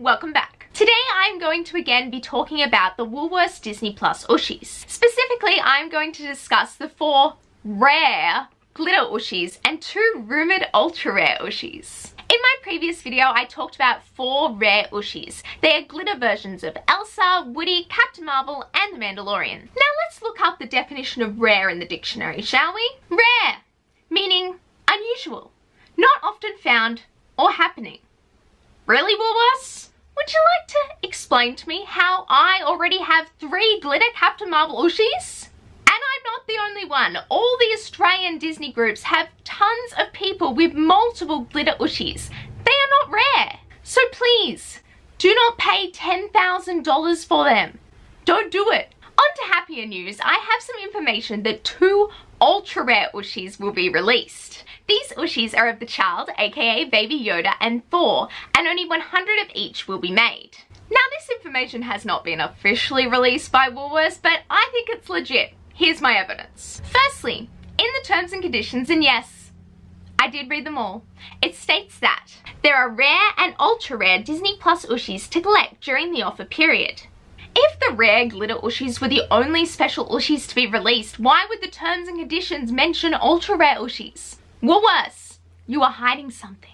welcome back. Today I'm going to again be talking about the Woolworths Disney Plus Ooshies. Specifically, I'm going to discuss the 4 rare glitter Ooshies and 2 rumoured ultra rare Ooshies. In my previous video, I talked about 4 rare Ooshies. They are glitter versions of Elsa, Woody, Captain Marvel, and The Mandalorian. Now let's look up the definition of rare in the dictionary, shall we? Rare, meaning unusual, not often found or happening. Really, Woolworths? Would you like to explain to me how I already have 3 glitter Captain Marvel Ooshies? Not the only one. All the Australian Disney groups have tons of people with multiple glitter Ooshies. They are not rare. So please, do not pay $10,000 for them. Don't do it. On to happier news, I have some information that 2 ultra rare Ooshies will be released. These Ooshies are of the child, aka Baby Yoda and Thor, and only 100 of each will be made. Now this information has not been officially released by Woolworths, but I think it's legit. Here's my evidence. Firstly, in the terms and conditions, and yes, I did read them all, it states that there are rare and ultra rare Disney Plus Ooshies to collect during the offer period. If the rare glitter Ooshies were the only special Ooshies to be released, why would the terms and conditions mention ultra rare Ooshies? Woolworths, you are hiding something.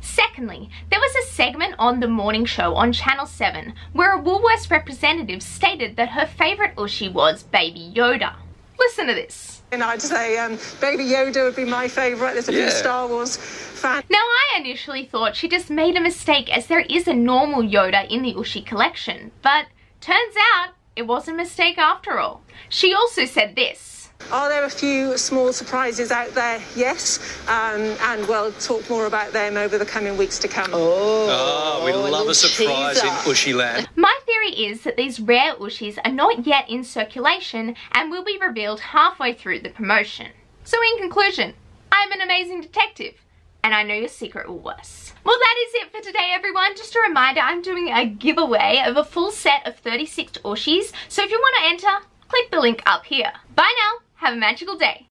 Secondly, there was a segment on The Morning Show on Channel 7 where a Woolworths representative stated that her favourite Ooshie was Baby Yoda. Listen to this. And I'd say Baby Yoda would be my favourite. There's a few Star Wars fans. Now I initially thought she just made a mistake, as there is a normal Yoda in the Ooshie collection, but turns out it wasn't a mistake after all. She also said this. Are there a few small surprises out there? Yes, and we'll talk more about them over the coming weeks to come. Oh we love a surprise in Ooshie land. My theory is that these rare Ooshies are not yet in circulation and will be revealed halfway through the promotion. So in conclusion, I'm an amazing detective. And I know your secret, Woolworths. Well, that is it for today, everyone. Just a reminder, I'm doing a giveaway of a full set of 36 Ooshies. So if you want to enter, click the link up here. Bye now. Have a magical day.